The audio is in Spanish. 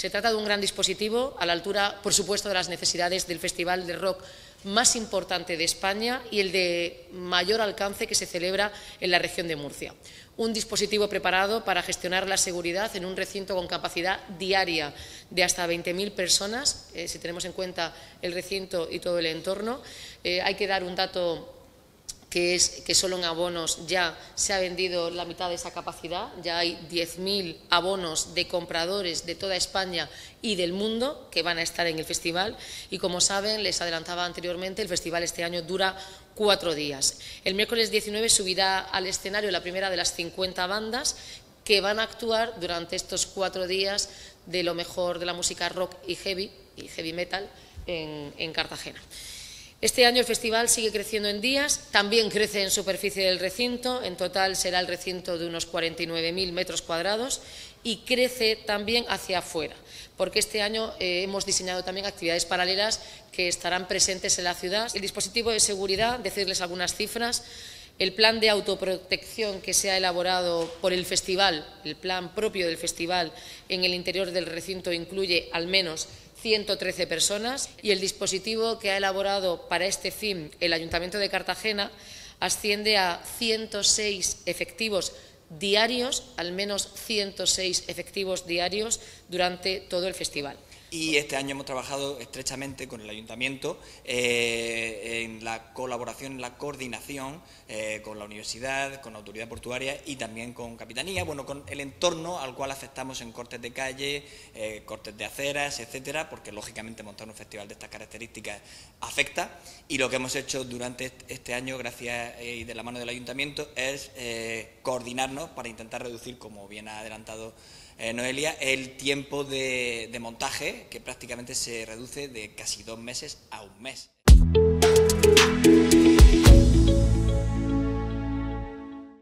Se trata de un gran dispositivo a la altura, por supuesto, de las necesidades del Festival de Rock más importante de España y el de mayor alcance que se celebra en la región de Murcia. Un dispositivo preparado para gestionar la seguridad en un recinto con capacidad diaria de hasta 20.000 personas, si tenemos en cuenta el recinto y todo el entorno. Hay que dar un dato que es que solo en abonos ya se ha vendido la mitad de esa capacidad, ya hay 10.000 abonos de compradores de toda España y del mundo que van a estar en el festival y, como saben, les adelantaba anteriormente, el festival este año dura 4 días. El miércoles 19 subirá al escenario la primera de las 50 bandas que van a actuar durante estos 4 días de lo mejor de la música rock y heavy metal en Cartagena. Este año el festival sigue creciendo en días, también crece en superficie del recinto, en total será el recinto de unos 49.000 metros cuadrados y crece también hacia afuera, porque este año hemos diseñado también actividades paralelas que estarán presentes en la ciudad. El dispositivo de seguridad, decirles algunas cifras, el plan de autoprotección que se ha elaborado por el festival, el plan propio del festival en el interior del recinto incluye al menos 113 personas y el dispositivo que ha elaborado para este fin el Ayuntamiento de Cartagena asciende a 106 efectivos diarios, al menos 106 efectivos diarios durante todo el festival. Y este año hemos trabajado estrechamente con el Ayuntamiento en la colaboración, en la coordinación con la Universidad, con la Autoridad Portuaria y también con Capitanía, bueno, con el entorno al cual afectamos en cortes de calle, cortes de aceras, etcétera, porque lógicamente montar un festival de estas características afecta. Y lo que hemos hecho durante este año, gracias y de la mano del Ayuntamiento, es coordinarnos para intentar reducir, como bien ha adelantado Noelia, el tiempo de montaje, que prácticamente se reduce de casi 2 meses a 1 mes.